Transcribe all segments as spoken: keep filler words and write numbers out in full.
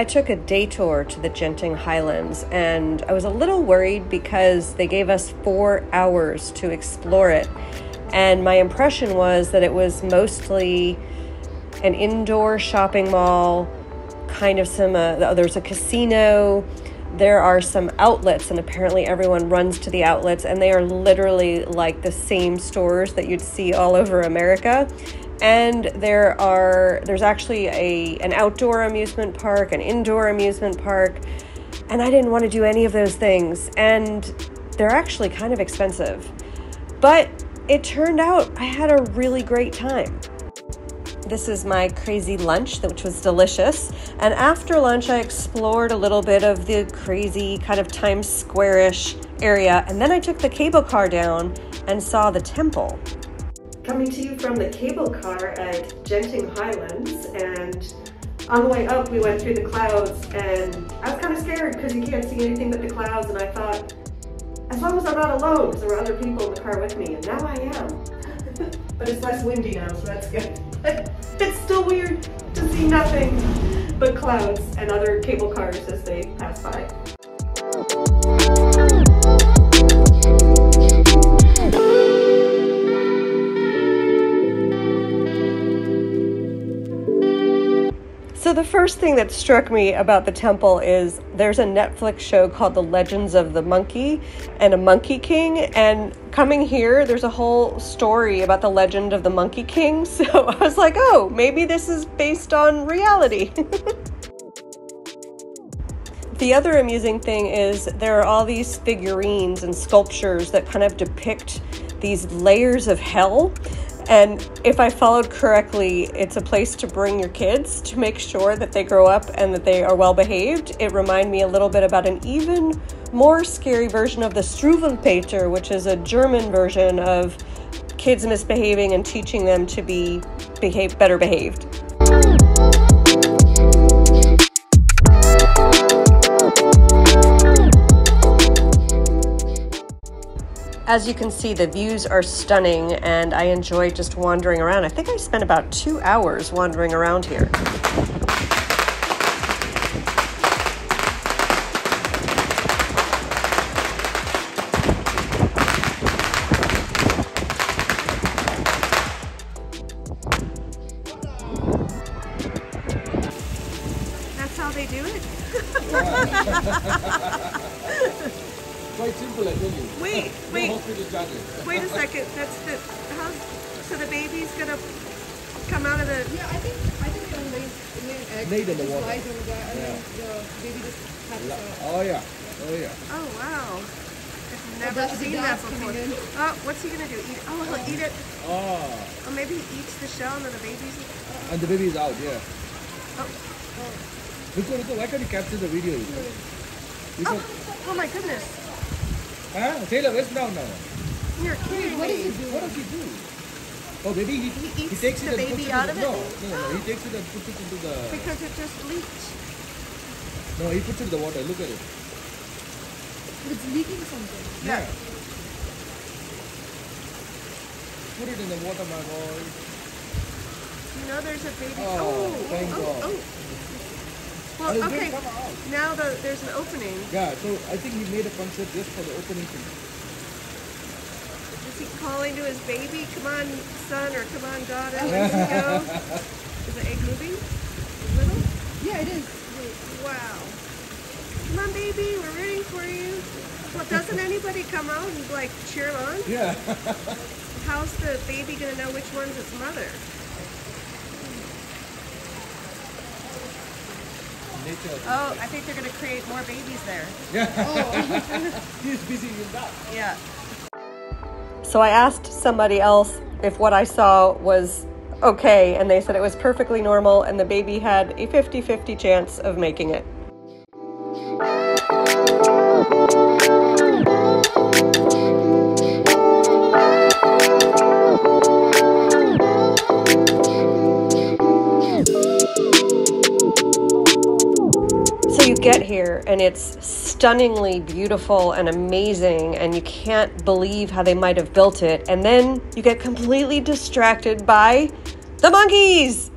I took a day tour to the Genting Highlands, and I was a little worried because they gave us four hours to explore it. And my impression was that it was mostly an indoor shopping mall, kind of some, uh, there's a casino, there are some outlets, and apparently everyone runs to the outlets, and they are literally like the same stores that you'd see all over America. And there are, there's actually a, an outdoor amusement park, an indoor amusement park, and I didn't want to do any of those things. And they're actually kind of expensive, but it turned out I had a really great time. This is my crazy lunch, which was delicious. And after lunch, I explored a little bit of the crazy kind of Times Square-ish area. And then I took the cable car down and saw the temple. Coming to you from the cable car at Genting Highlands. And on the way up, we went through the clouds. And I was kind of scared because you can't see anything but the clouds. And I thought, as long as I'm not alone, because there were other people in the car with me. And now I am. But it's less windy now, so that's good. But it's still weird to see nothing but clouds and other cable cars as they pass by. So the first thing that struck me about the temple is there's a Netflix show called The Legends of the Monkey and a Monkey King. And coming here, there's a whole story about the legend of the Monkey King. So I was like, oh, maybe this is based on reality. The other amusing thing is there are all these figurines and sculptures that kind of depict these layers of hell. And if I followed correctly, it's a place to bring your kids to make sure that they grow up and that they are well behaved. It reminded me a little bit about an even more scary version of the Struwwelpeter, which is a German version of kids misbehaving and teaching them to be behave, better behaved. As you can see, the views are stunning, and I enjoy just wandering around. I think I spent about two hours wandering around here. That's how they do it? Quite simple, I tell you. Wait, wait. No hospital charges. Wait a second. That's the how? So the baby's gonna come out of the. Yeah, I think I think it'll lay lay eggs. Lay in the water. Flies over there, and yeah. Then the baby just has La the. Oh yeah, oh yeah. Oh wow! I've never well, seen that before. Oh, what's he gonna do? Eat? Oh, he'll oh. eat it. Oh. Or maybe he eats the shell, and then the baby's. Oh. And the baby's out. Yeah. Oh. Oh. Rico, Rico, why can't you capture the video? Rico? Oh. Oh my goodness. Huh? Taylor, where's down now? You're kidding. What does he do? What does he do? Oh, baby, he, he, eats he takes the it baby and out of it? No, no, no, he takes it and puts it into the... Because it just leaked. No, he puts it in the water. Look at it. It's leaking something. Yeah. yeah. Put it in the water, my boy. You know there's a baby... Oh, oh thank oh, God. Oh, oh. Well, oh, okay, now the, there's an opening. Yeah, so I think he made a concept just for the opening thing. Is he calling to his baby, come on, son, or come on, daughter, let's go? Is the egg moving? Little? Yeah, it is. Wow. Come on, baby, we're rooting for you. Well, doesn't anybody come out and, like, cheer him on? Yeah. How's the baby going to know which one's its mother? Oh, I think they're going to create more babies there. Yeah. Oh. He's busy with that. Yeah. So I asked somebody else if what I saw was okay, and they said it was perfectly normal, and the baby had a fifty fifty chance of making it. Get here and it's stunningly beautiful and amazing, and you can't believe how they might have built it, and then you get completely distracted by the monkeys.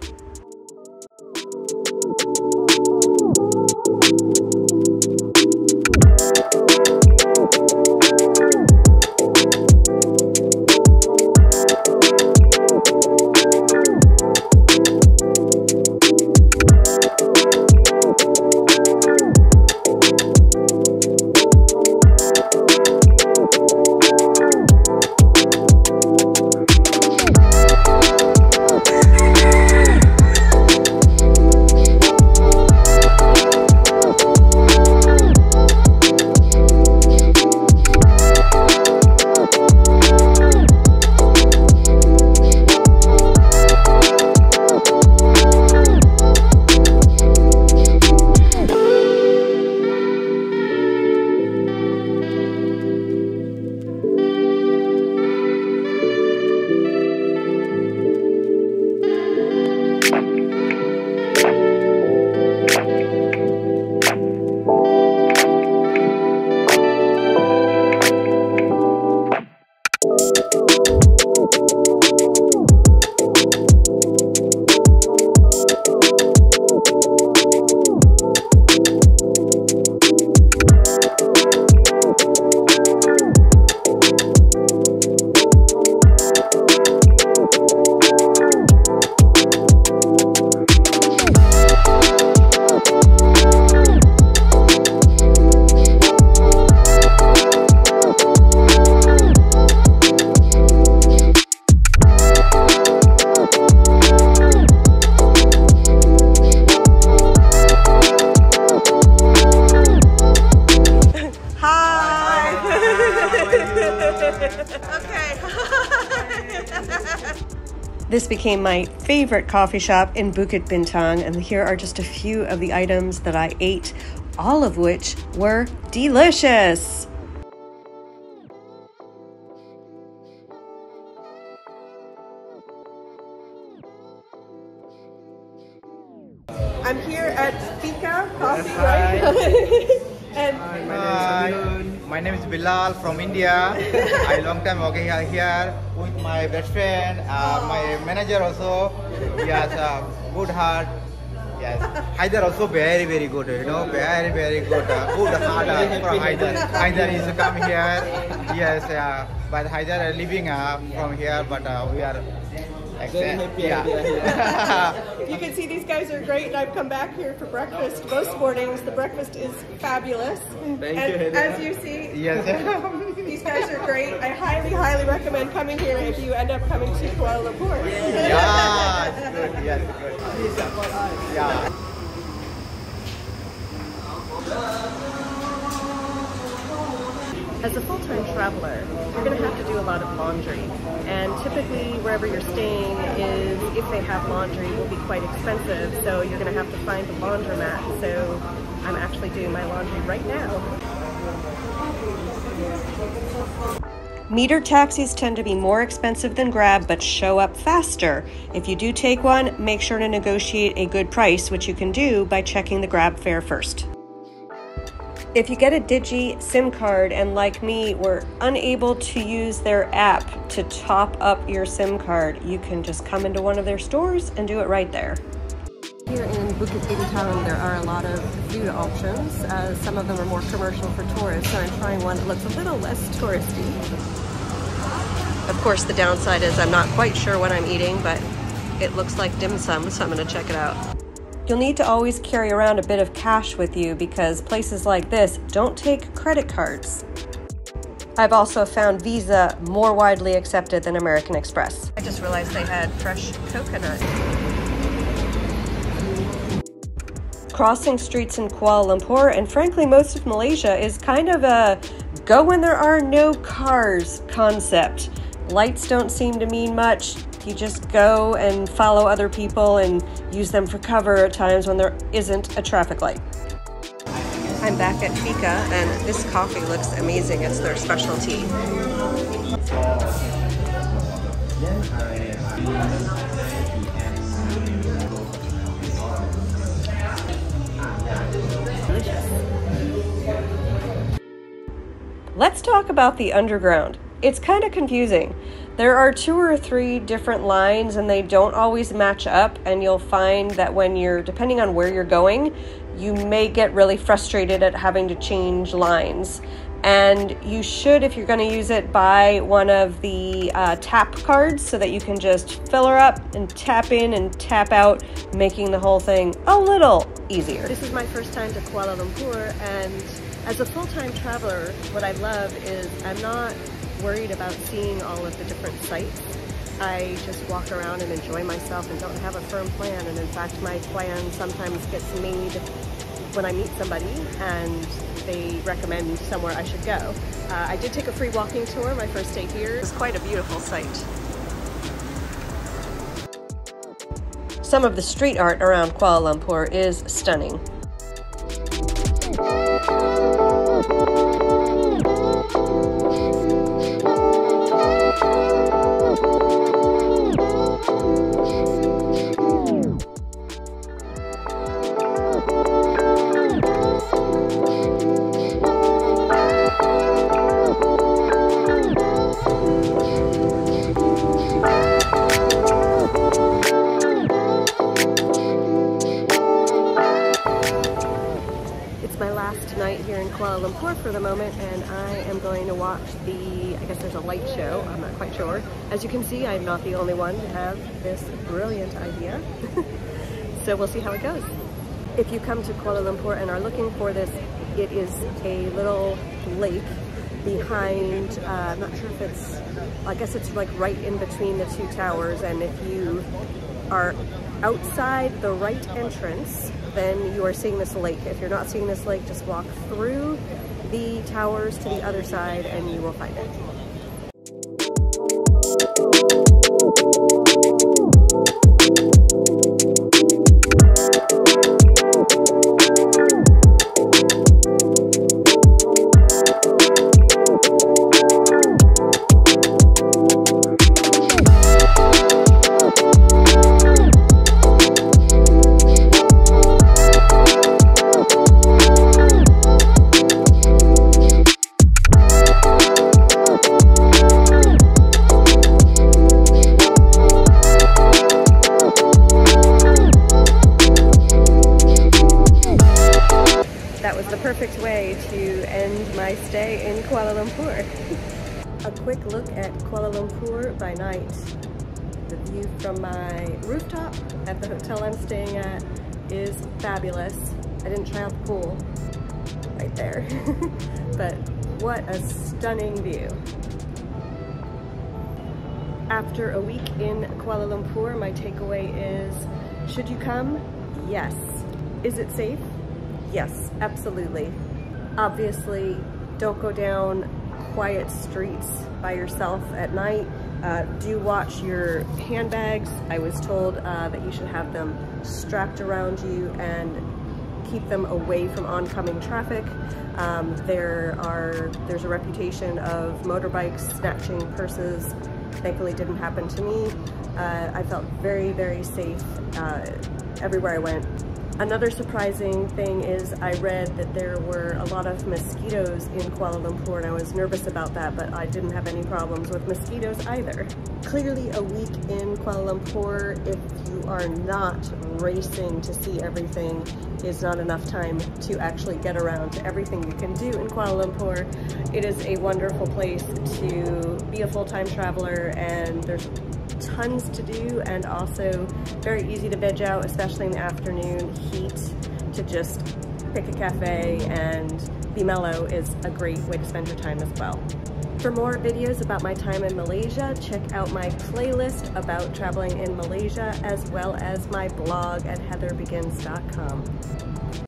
This became my favorite coffee shop in Bukit Bintang, and here are just a few of the items that I ate, all of which were delicious. I'm here at Feeka Coffee Roasters. And Hi, my name is Bilal from India. I long time working here with my best friend, uh, my manager also. He has a good heart. Yes, Haider also very very good. You know, very very good. Uh, good heart uh, from Haider. Haider is come here. Yes, uh, but Haider is living uh, from here. But uh, we are. Exactly. Yeah. You can see these guys are great, and I've come back here for breakfast most mornings. The breakfast is fabulous. Thank and you, as you see, yes. These guys are great. I highly, highly recommend coming here if you end up coming to Kuala Lumpur. Yeah, good, yes, good. Yeah. As a full-time traveler, you're going to have to do a lot of laundry, and typically wherever you're staying is, if they have laundry, will be quite expensive, so you're going to have to find a laundromat, so I'm actually doing my laundry right now. Meter taxis tend to be more expensive than Grab, but show up faster. If you do take one, make sure to negotiate a good price, which you can do by checking the Grab fare first. If you get a Digi SIM card and, like me, were unable to use their app to top up your SIM card, you can just come into one of their stores and do it right there. Here in Bukit Bintang, there are a lot of food options. Uh, some of them are more commercial for tourists, so I'm trying one that looks a little less touristy. Of course, the downside is I'm not quite sure what I'm eating, but it looks like dim sum, so I'm going to check it out. You'll need to always carry around a bit of cash with you because places like this don't take credit cards. I've also found Visa more widely accepted than American Express. I just realized they had fresh coconut. Crossing streets in Kuala Lumpur, and frankly most of Malaysia, is kind of a go when there are no cars concept. Lights don't seem to mean much. You just go and follow other people and use them for cover at times when there isn't a traffic light. I'm back at Feeka, and this coffee looks amazing. It's their specialty. Delicious. Let's talk about the underground. It's kind of confusing. There are two or three different lines and they don't always match up, and you'll find that when you're, depending on where you're going, you may get really frustrated at having to change lines. And you should, if you're gonna use it, buy one of the uh, tap cards so that you can just fill her up and tap in and tap out, making the whole thing a little easier. This is my first time to Kuala Lumpur, and as a full-time traveler, what I love is I'm not worried about seeing all of the different sites. I just walk around and enjoy myself and don't have a firm plan, and in fact my plan sometimes gets made when I meet somebody and they recommend somewhere I should go. Uh, I did take a free walking tour my first day here. It was quite a beautiful sight. Some of the street art around Kuala Lumpur is stunning. For the moment, and I am going to watch the, I guess there's a light show, I'm not quite sure. As you can see, I'm not the only one to have this brilliant idea. So we'll see how it goes. If you come to Kuala Lumpur and are looking for this, it is a little lake behind, uh, I'm not sure if it's, I guess it's like right in between the two towers, and if you are outside the right entrance, then you are seeing this lake. If you're not seeing this lake, just walk through the towers to the other side and you will find it. perfect way to end my stay in Kuala Lumpur. A quick look at Kuala Lumpur by night. The view from my rooftop at the hotel I'm staying at is fabulous. I didn't try out the pool right there, but what a stunning view. After a week in Kuala Lumpur, my takeaway is, should you come? Yes. Is it safe? Yes, absolutely. Obviously, don't go down quiet streets by yourself at night. Uh, do watch your handbags. I was told uh, that you should have them strapped around you and keep them away from oncoming traffic. Um, there are, there's a reputation of motorbikes snatching purses. Thankfully, didn't happen to me. Uh, I felt very, very safe uh, everywhere I went. Another surprising thing is I read that there were a lot of mosquitoes in Kuala Lumpur, and I was nervous about that, but I didn't have any problems with mosquitoes either. Clearly a week in Kuala Lumpur, if you are not racing to see everything, is not enough time to actually get around to everything you can do in Kuala Lumpur. It is a wonderful place to be a full-time traveler, and there's tons to do, and also very easy to veg out, especially in the afternoon heat. To just pick a cafe and be mellow is a great way to spend your time as well. For more videos about my time in Malaysia, check out my playlist about traveling in Malaysia, as well as my blog at heather begins dot com.